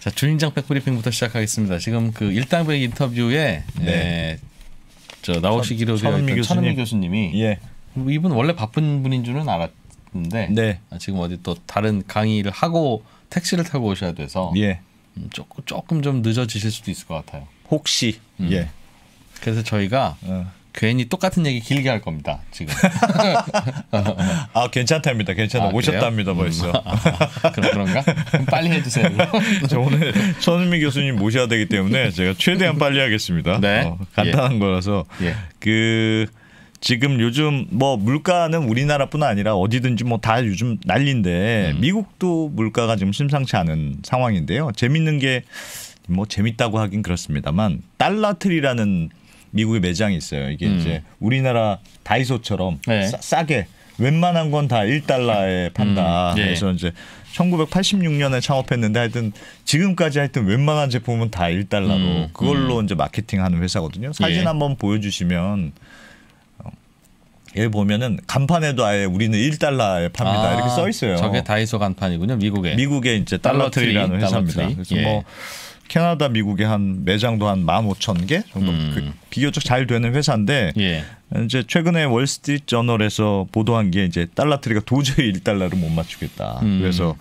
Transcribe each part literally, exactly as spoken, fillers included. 자, 주인장팩 브리핑부터 시작하겠습니다. 지금 그 일당백 인터뷰에 네. 예, 저 나오시기로 되어 있던 천은미 교수님이 예. 이분 원래 바쁜 분인 줄은 알았는데 네. 아, 지금 어디 또 다른 강의를 하고 택시를 타고 오셔야 돼서 예. 음, 조금, 조금 좀 늦어지실 수도 있을 것 같아요. 혹시 음. 예. 그래서 저희가 어. 괜히 똑같은 얘기 길게 할 겁니다. 지금. 아 괜찮답니다. 괜찮아. 아, 오셨답니다. 벌써. 아, 그럼 그런가? 그럼 빨리 해주세요. 저 오늘 손흥민 교수님 모셔야 되기 때문에 제가 최대한 빨리 하겠습니다. 네. 어, 간단한 예. 거라서 예. 그 지금 요즘 뭐 물가는 우리나라뿐 아니라 어디든지 뭐 다 요즘 난리인데 음. 미국도 물가가 지금 심상치 않은 상황인데요. 재밌는 게 뭐 재밌다고 하긴 그렇습니다만 달러트리라는 미국의 매장이 있어요. 이게 음. 이제 우리나라 다이소처럼 네. 싸, 싸게 웬만한 건 다 일 달러에 판다. 음. 예. 그래서 이제 천구백팔십육 년에 창업했는데 하여튼 지금까지 하여튼 웬만한 제품은 다 일 달러로 음. 그걸로 음. 이제 마케팅하는 회사거든요. 사진 예. 한번 보여주시면 얘 보면은 간판에도 아예 우리는 일 달러에 팝니다. 아, 이렇게 써 있어요. 저게 다이소 간판이군요. 미국에. 미국에 이제 달러트리라는 달러트리, 회사입니다. 달러트리. 그래서 예. 뭐 캐나다 미국에 한 매장도 한 만 오천 개 정도 음. 그 비교적 잘 되는 회사인데 예. 이제 최근에 월스트리트 저널에서 보도한 게 이제 달러트리가 도저히 일 달러를 못 맞추겠다. 음. 그래서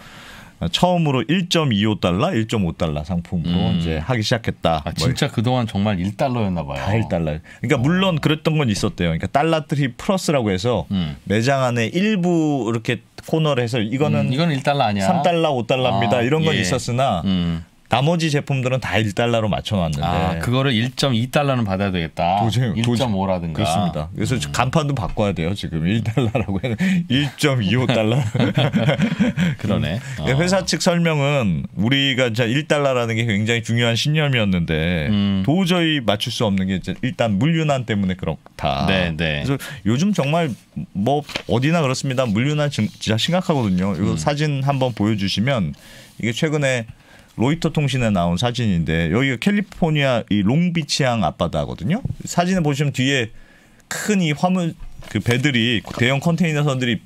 처음으로 일 점 이오 달러, 일 점 오 달러 상품으로 음. 이제 하기 시작했다. 아, 진짜 뭐. 그동안 정말 일 달러였나 봐요. 다 일 달러. 그러니까 어. 물론 그랬던 건 있었대요. 그러니까 달러트리 플러스라고 해서 음. 매장 안에 일부 이렇게 코너를 해서 이거는 음, 이건 일 달러 아니야. 삼 달러, 오 달러입니다. 아, 이런 건 예. 있었으나 음. 나머지 제품들은 다 일 달러로 맞춰놨는데 아, 그거를 일 점 이 달러는 받아야 되겠다. 일 점 오라든가. 그렇습니다. 그래서 음. 간판도 바꿔야 돼요. 지금 일 달러라고 해는 일 점 이오 달러. 그러네. 어. 회사 측 설명은 우리가 자 일 달러라는 게 굉장히 중요한 신념이었는데 음. 도저히 맞출 수 없는 게 이제 일단 물류난 때문에 그렇다. 네, 네. 그래서 요즘 정말 뭐 어디나 그렇습니다. 물류난 진짜 심각하거든요. 이거 음. 사진 한번 보여주시면 이게 최근에 로이터 통신에 나온 사진인데 여기가 캘리포니아 이 롱비치항 앞바다거든요. 사진을 보시면 뒤에 큰 이 화물 그 배들이 대형 컨테이너선들이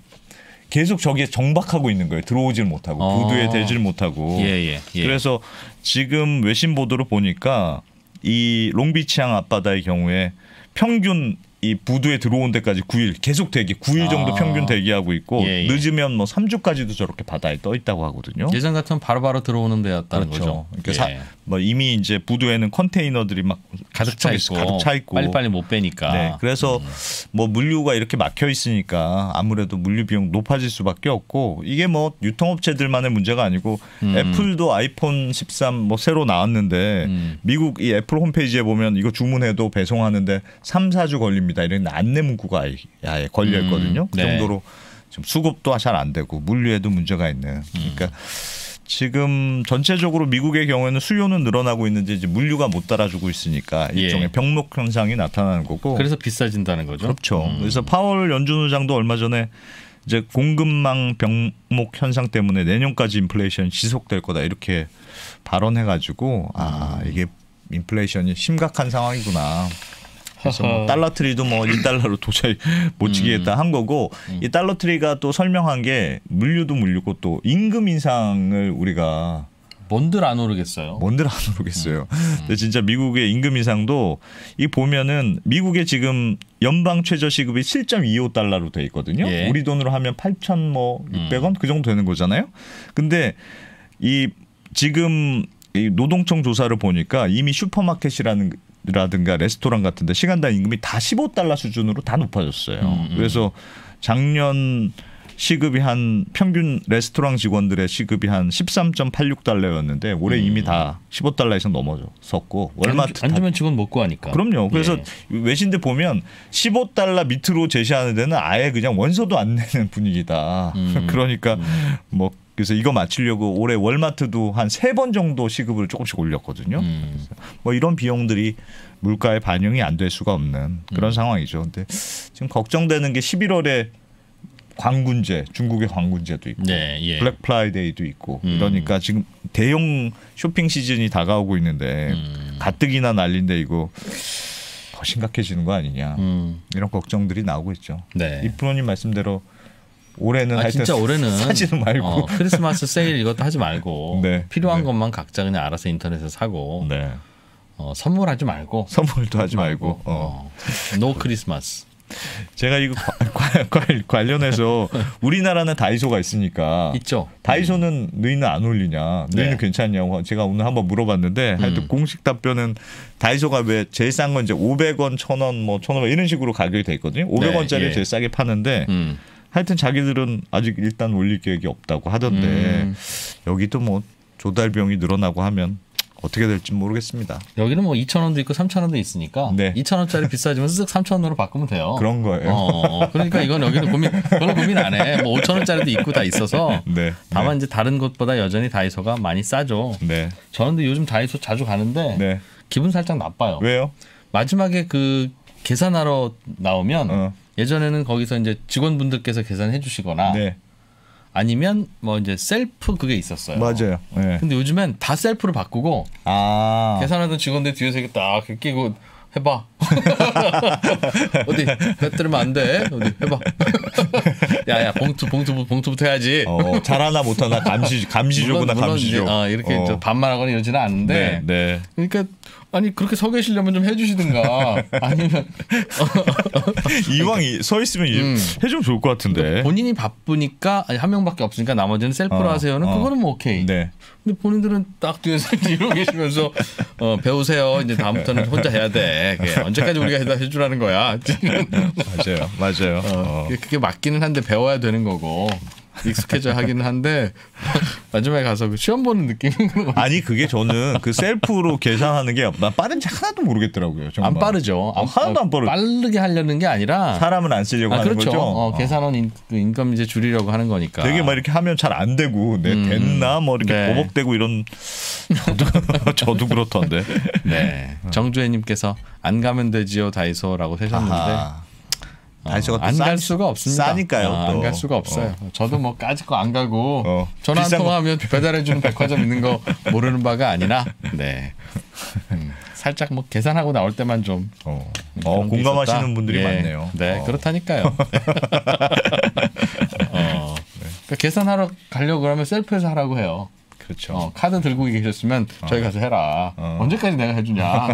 계속 저기에 정박하고 있는 거예요. 들어오질 못하고 어. 부두에 대질 못하고. 예, 예, 예. 그래서 지금 외신 보도로 보니까 이 롱비치항 앞바다의 경우에 평균 이 부두에 들어온 데까지 구 일 계속 대기 구 일 정도 아. 평균 대기하고 있고 예, 예. 늦으면 뭐 삼 주까지도 저렇게 바다에 떠 있다고 하거든요. 예전 같으면 바로바로 들어오는 데였다는 그렇죠. 거죠. 그러니까 예. 사, 뭐 이미 이제 부두에는 컨테이너들이 막 가득 차 있고, 가득 차 있고 빨리빨리 못 빼니까. 네, 그래서 음. 뭐 물류가 이렇게 막혀 있으니까 아무래도 물류 비용 높아질 수밖에 없고 이게 뭐 유통업체들만의 문제가 아니고 음. 애플도 아이폰 십삼 뭐 새로 나왔는데 음. 미국 이 애플 홈페이지에 보면 이거 주문해도 배송하는데 삼, 사 주 걸립니다. 이런 안내 문구가 아예 걸려 있거든요. 음, 그 정도로 네. 지금 수급도 잘 안 되고 물류에도 문제가 있는. 그러니까 음. 지금 전체적으로 미국의 경우에는 수요는 늘어나고 있는데 이제 물류가 못 따라주고 있으니까 일종의 예. 병목 현상이 나타나는 거고. 그래서 비싸진다는 거죠. 그렇죠. 음. 그래서 파월 연준 의장도 얼마 전에 이제 공급망 병목 현상 때문에 내년까지 인플레이션 지속될 거다 이렇게 발언해가지고 아 이게 인플레이션이 심각한 상황이구나. 그래서 뭐 달러트리도 뭐 일 달러로 도저히 못 지키겠다 음. 한 거고 이 달러트리가 또 설명한 게 물류도 물류고 또 임금 인상을 우리가 뭔들 안 오르겠어요. 뭔들 안 오르겠어요. 음. 근데 진짜 미국의 임금 인상도 이 보면은 미국의 지금 연방 최저 시급이 칠 점 이오 달러로 돼 있거든요. 예. 우리 돈으로 하면 팔천 뭐 육백 원 음. 그 정도 되는 거잖아요. 근데 이 지금 이 노동청 조사를 보니까 이미 슈퍼마켓이라는 라든가 레스토랑 같은데 시간당 임금이 다 십오 달러 수준으로 다 높아졌어요. 음, 음. 그래서 작년 시급이 한 평균 레스토랑 직원들의 시급이 한 십삼 점 팔육 달러였는데 올해 음. 이미 다 십오 달러 이상 넘어졌었고 월마트 안, 안 주면 직원 못 구하니까. 그럼요. 그래서 예. 외신들 보면 십오 달러 밑으로 제시하는 데는 아예 그냥 원서도 안 내는 분위기다. 음, 그러니까 음. 뭐 그래서 이거 맞추려고 올해 월마트도 한 세 번 정도 시급을 조금씩 올렸거든요. 음. 뭐 이런 비용들이 물가에 반영이 안 될 수가 없는 그런 음. 상황이죠. 근데 지금 걱정되는 게 십일월에 광군제, 중국의 광군제도 있고 네, 예. 블랙 프라이데이도 있고 음. 이러니까 지금 대형 쇼핑 시즌이 다가오고 있는데 음. 가뜩이나 난리인데 이거 더 심각해지는 거 아니냐. 음. 이런 걱정들이 나오고 있죠. 네. 이 프로님 말씀대로 올해는 아, 하여튼 진짜 올해는 사지는 말고 어, 크리스마스 세일 이것도 하지 말고 네, 필요한 네. 것만 각자 그냥 알아서 인터넷에서 사고 네. 어, 선물하지 말고 선물도 하지 말고 어. 어. 노 크리스마스. 제가 이거 과, 과, 관련해서 우리나라는 다이소가 있으니까 있죠. 다이소는 너희는 안 올리냐, 너희는 네. 괜찮냐고 제가 오늘 한번 물어봤는데 음. 하여튼 공식 답변은 다이소가 왜 제일 싼 건 이제 오백 원, 천 원, 뭐 천 원 이런 식으로 가격이 돼 있거든요. 오백 원짜리 네, 예. 제일 싸게 파는데 음. 하여튼 자기들은 아직 일단 올릴 계획이 없다고 하던데 음. 여기도 뭐 조달병이 늘어나고 하면 어떻게 될지 모르겠습니다. 여기는 뭐 이천 원도 있고 삼천 원도 있으니까 네. 이천 원짜리 비싸지면 쓱 삼천 원으로 바꾸면 돼요. 그런 거예요. 어, 그러니까 이건 여기는 고민, 별로 고민 안 해. 뭐 오천 원짜리도 있고 다 있어서 네. 다만 네. 이제 다른 곳보다 여전히 다이소가 많이 싸죠. 네. 저는 근데 요즘 다이소 자주 가는데 네. 기분 살짝 나빠요. 왜요? 마지막에 그 계산하러 나오면 어. 예전에는 거기서 이제 직원분들께서 계산해 주시거나 네. 아니면 뭐 이제 셀프 그게 있었어요. 맞아요. 네. 근데 요즘엔 다 셀프로 바꾸고 아 계산하던 직원들 뒤에서 이렇게 딱 끼고 해봐. 어디 뱉으면 안 돼. 어디 해봐. 야야 봉투 봉투 봉투부터 해야지. 어, 잘하나 못하나 감시 감시조구나 감시조. 아 이렇게 어. 반말하거나 이러지는 않는데. 네, 네. 그러니까. 아니 그렇게 서 계시려면 좀 해주시든가 아니면 이왕 서 있으면 음. 해주면 좋을 것 같은데 본인이 바쁘니까 아니, 한 명밖에 없으니까 나머지는 셀프로 어, 하세요는 어. 그거는 뭐 오케이. 네. 근데 본인들은 딱 뒤에서 이러고 계시면서 어, 배우세요. 이제 다음부터는 혼자 해야 돼. 그게 언제까지 우리가 해다 해주라는 거야. 맞아요, 맞아요. 어, 어. 그게 맞기는 한데 배워야 되는 거고. 익숙해져 하기는 한데 마지막에 가서 그 시험 보는 느낌인 거 아니 그게 저는 그 셀프로 계산하는 게 나 빠른지 하나도 모르겠더라고요. 정말. 안 빠르죠. 안, 하나도 안 빠르. 빠르게 하려는 게 아니라 사람은 안 쓰려고 아, 하는 그렇죠. 거죠. 어, 계산원 인, 인감 이제 줄이려고 하는 거니까. 되게 막 이렇게 하면 잘 안 되고 네, 음, 됐나 뭐 이렇게 네. 버벅대고 이런 저도, 저도 그렇던데. 네. 정주혜님께서 안 가면 되지요 다이소라고 세셨는데. 아하. 다이소가 어, 안 갈 수가 없습니다. 싸니까요. 아, 안 갈 수가 없어요. 어. 저도 뭐 까짓 거 안 가고 어. 전화 한 통화하면 배달해주는 백화점 있는 거 모르는 바가 아니라 네 음, 살짝 뭐 계산하고 나올 때만 좀 어. 어, 공감하시는 분들이 예. 많네요. 네 어. 그렇다니까요. 어. 그러니까 계산하러 가려고 그러면 셀프에서 하라고 해요. 그렇죠. 어, 카드 들고 계셨으면 어. 저희 가서 해라. 어. 언제까지 내가 해주냐.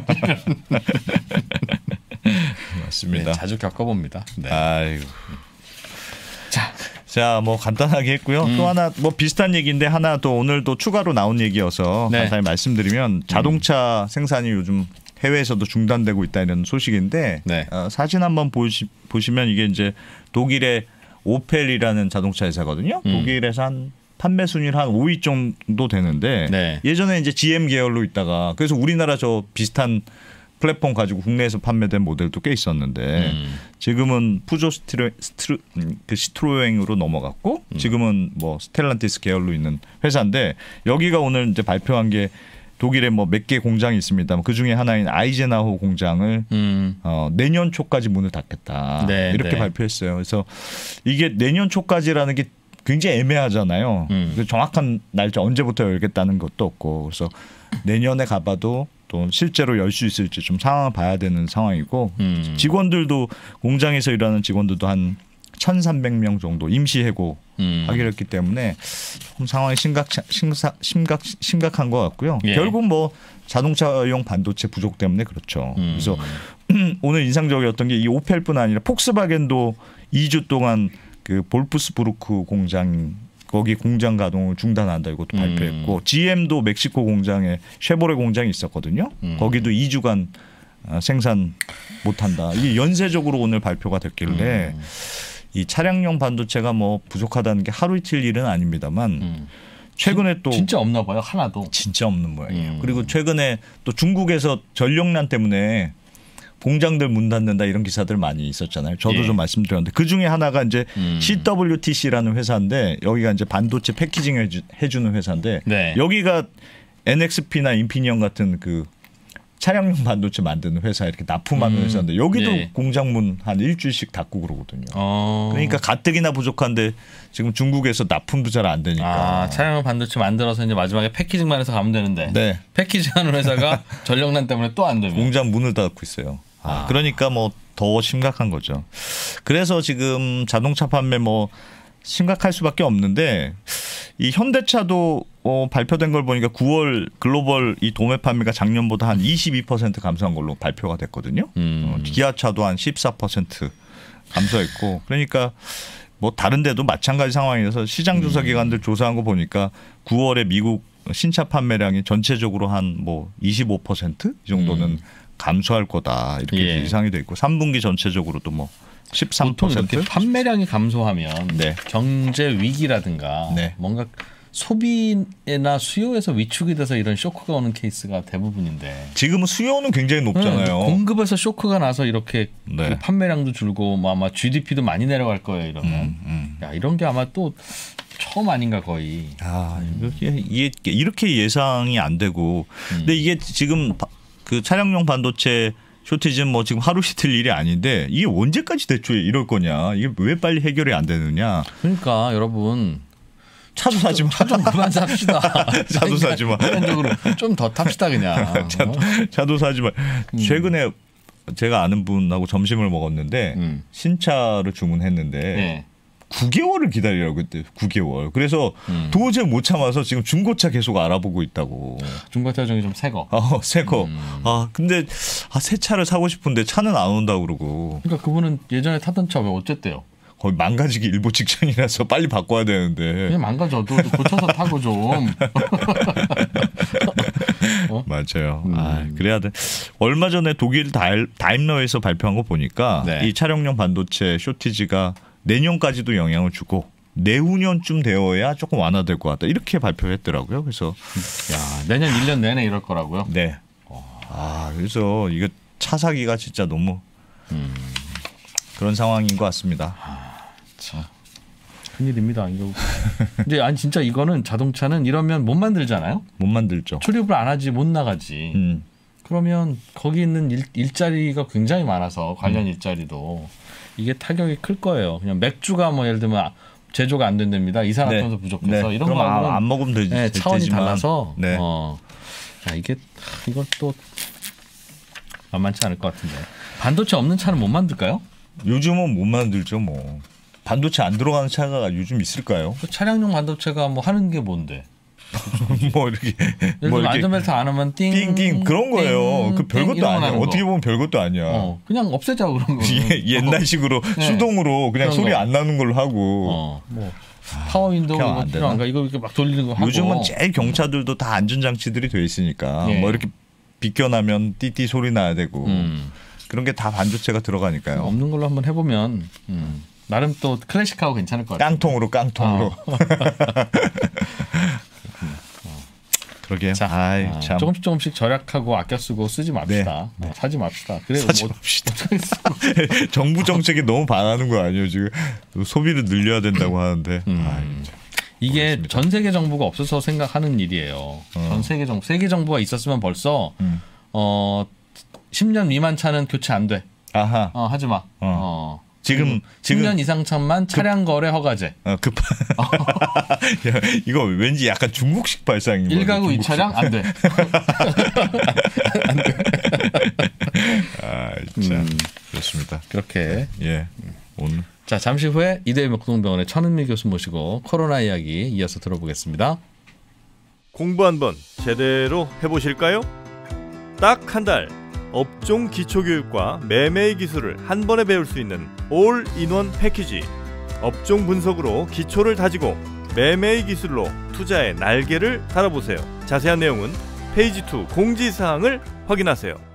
맞습니다. 네, 자주 겪어봅니다. 네. 아이고. 자, 자, 뭐 간단하게 했고요. 음. 또 하나 뭐 비슷한 얘기인데 하나 또 오늘 또 추가로 나온 얘기여서 네. 간단히 말씀드리면 자동차 음. 생산이 요즘 해외에서도 중단되고 있다 이런 소식인데 네. 어, 사진 한번 보시, 보시면 이게 이제 독일의 오펠이라는 자동차 회사거든요. 음. 독일에서 한 판매 순위를 한 오 위 정도 되는데 네. 예전에 이제 지엠 계열로 있다가 그래서 우리나라 저 비슷한 플랫폼 가지고 국내에서 판매된 모델도 꽤 있었는데 음. 지금은 푸조 스트로, 스트로, 그 시트로엥으로 넘어갔고 음. 지금은 뭐 스텔란티스 계열로 있는 회사인데 여기가 오늘 이제 발표한 게 독일에 뭐 몇 개 공장이 있습니다. 그 중에 하나인 아이젠하호 공장을 음. 어, 내년 초까지 문을 닫겠다 네, 이렇게 네. 발표했어요. 그래서 이게 내년 초까지라는 게 굉장히 애매하잖아요. 음. 그래서 정확한 날짜 언제부터 열겠다는 것도 없고 그래서 내년에 가봐도 또 실제로 열 수 있을지 좀 상황을 봐야 되는 상황이고 음. 직원들도 공장에서 일하는 직원들도 한 천삼백 명 정도 임시 해고 음. 하기로 했기 때문에 조금 상황이 심각 심사, 심각 심각한 것 같고요. 예. 결국 뭐 자동차용 반도체 부족 때문에 그렇죠. 음. 그래서 오늘 인상적이었던 게 이 오펠뿐 아니라 폭스바겐도 이 주 동안 그 볼프스부르크 공장 거기 공장 가동을 중단한다 이것도 발표했고 음. 지엠도 멕시코 공장에 쉐보레 공장이 있었거든요. 음. 거기도 이 주간 생산 못한다. 이게 연쇄적으로 오늘 발표가 됐길래 음. 이 차량용 반도체가 뭐 부족하다는 게 하루 이틀 일은 아닙니다만 음. 최근에 진, 또 진짜 없나 봐요. 하나도 진짜 없는 모양이에요. 음. 그리고 최근에 또 중국에서 전력난 때문에 공장들 문 닫는다 이런 기사들 많이 있었잖아요. 저도 예. 좀 말씀드렸는데 그 중에 하나가 이제 음. 씨더블유티씨라는 회사인데 여기가 이제 반도체 패키징을 해주는 회사인데 네. 여기가 엔엑스피나 인피니언 같은 그 차량용 반도체 만드는 회사 이렇게 납품하는 음. 회사인데 여기도 예. 공장 문 한 일주일씩 닫고 그러거든요. 어. 그러니까 가뜩이나 부족한데 지금 중국에서 납품도 잘 안 되니까. 아, 차량용 반도체 만들어서 이제 마지막에 패키징만 해서 가면 되는데 네. 패키징하는 회사가 전력난 때문에 또 안 되면 공장 문을 닫고 있어요. 아. 그러니까 뭐 더 심각한 거죠. 그래서 지금 자동차 판매 뭐 심각할 수밖에 없는데, 이 현대차도 어, 발표된 걸 보니까 구월 글로벌 이 도매 판매가 작년보다 한 이십이 퍼센트 감소한 걸로 발표가 됐거든요. 음. 어, 기아차도 한 십사 퍼센트 감소했고, 그러니까 뭐 다른 데도 마찬가지 상황이라서 시장 조사 기관들 조사한 거 보니까 구월에 미국 신차 판매량이 전체적으로 한 뭐 이십오 퍼센트 이 정도는 음. 감소할 거다 이렇게 예상이 예. 돼 있고, 삼 분기 전체적으로도 뭐 십삼 퍼센트. 보통 이렇게 판매량이 감소하면 네. 경제 위기라든가 네. 뭔가 소비나 수요에서 위축이 돼서 이런 쇼크가 오는 케이스가 대부분인데, 지금은 수요는 굉장히 높잖아요. 네, 공급에서 쇼크가 나서 이렇게 네. 그 판매량도 줄고 뭐 아마 지디피도 많이 내려갈 거예요 이러면. 음, 음. 야, 이런 게 아마 또 처음 아닌가 거의. 아, 이렇게, 이렇게 예상이 안 되고. 음. 근데 이게 지금 그 차량용 반도체 쇼티지는 뭐 지금 하루 시틀 일이 아닌데 이게 언제까지 대체 이럴 거냐, 이게 왜 빨리 해결이 안 되느냐. 그러니까 여러분 차도 사지 마. 차 좀 그만 삽시다. 차도 사지 마. 일반적으로 좀 더 탑시다 그냥. 차, 차도 사지 마. 음. 최근에 제가 아는 분하고 점심을 먹었는데 음. 신차를 주문했는데 네. 구 개월을 기다리라고 그때 구 개월. 그래서 음. 도저히 못 참아서 지금 중고차 계속 알아보고 있다고. 중고차 중에 좀 새 거. 어, 새 거. 음. 아 근데 아, 새 차를 사고 싶은데 차는 안 온다고 그러고. 그러니까 그분은 예전에 타던 차 왜 어쨌대요? 거의 망가지기 일보 직전이라서 빨리 바꿔야 되는데. 그냥 망가져도 고쳐서 타고 좀. 어? 맞아요. 음. 아, 그래야 돼. 얼마 전에 독일 다일, 다임러에서 발표한 거 보니까 네. 이 차량용 반도체 쇼티지가 내년까지도 영향을 주고 내후년쯤 되어야 조금 완화될 것 같다 이렇게 발표했더라고요. 그래서 야, 내년 일 년 내내 이럴 거라고요? 네. 아, 그래서 이거 차 사기가 진짜 너무 음. 그런 상황인 것 같습니다. 참 큰일입니다. 이거 근데 아니 진짜 이거는 자동차는 이러면 못 만들잖아요. 못 만들죠. 출입을 안 하지, 못 나가지. 음. 그러면 거기 있는 일, 일자리가 굉장히 많아서 관련 음. 일자리도 이게 타격이 클 거예요. 그냥 맥주가 뭐 예를 들면 제조가 안 된답니다. 이산화탄소 네. 부족해서 네. 이런 거는 안 먹으면 되지. 네, 차원이 되지만. 달라서 네. 어. 야, 이게 이건 또 만만치 않을 것 같은데. 반도체 없는 차는 못 만들까요? 요즘은 못 만들죠 뭐. 반도체 안 들어가는 차가 요즘 있을까요? 그 차량용 반도체가 뭐 하는 게 뭔데? 뭐 이렇게 뭐 안전벨트 안 하면 띵띵 띵 그런 거예요. 띵, 그 별것도 아니야. 어떻게 보면 별것도 아니야. 어, 그냥 없애자고 그런 거. 옛날식으로 어. 수동으로 그냥 소리 거. 안 나는 걸로 하고. 어, 뭐. 파워 윈도우 이거 필요한가? 이거 이렇게 막 돌리는 거 하고. 요즘은 제일 경차들도 다 안전 장치들이 돼 있으니까 예. 뭐 이렇게 비껴나면 띠띠 소리 나야 되고. 음. 그런 게 다 반도체가 들어가니까요. 없는 걸로 한번 해보면 음. 나름 또 클래식하고 괜찮을 것 같아요. 깡통으로 깡통으로. 어. 어. 그러게요. 자, 아이, 아, 참. 조금씩 조금씩 절약하고 아껴 쓰고 쓰지 맙시다. 네. 네. 사지 맙시다. 그래, 사지 뭐, 맙시다. 정부 정책에 너무 반하는 거 아니에요 지금? 소비를 늘려야 된다고 하는데. 음. 아이, 이게 모르겠습니다. 전 세계 정부가 없어서 생각하는 일이에요. 어. 전 세계 정부, 세계 정부가 있었으면 벌써 음. 어. 십 년 미만 차는 교체 안 돼. 아하. 어, 하지 마. 어. 어. 지금, 지금 십 년 이상 차만 차량 급, 거래 허가제. 어, 급한. 이거 왠지 약간 중국식 발상인 거예요. 일가구 이 차량 안 돼. 안 돼. 아, 진짜 음, 그렇습니다. 그렇게 예 오늘. 자, 잠시 후에 이대희 목동병원의 천은미 교수 모시고 코로나 이야기 이어서 들어보겠습니다. 공부 한번 제대로 해보실까요? 딱 한 달. 업종 기초교육과 매매의 기술을 한 번에 배울 수 있는 올인원 패키지. 업종 분석으로 기초를 다지고 매매의 기술로 투자의 날개를 달아보세요. 자세한 내용은 페이지 이 공지사항을 확인하세요.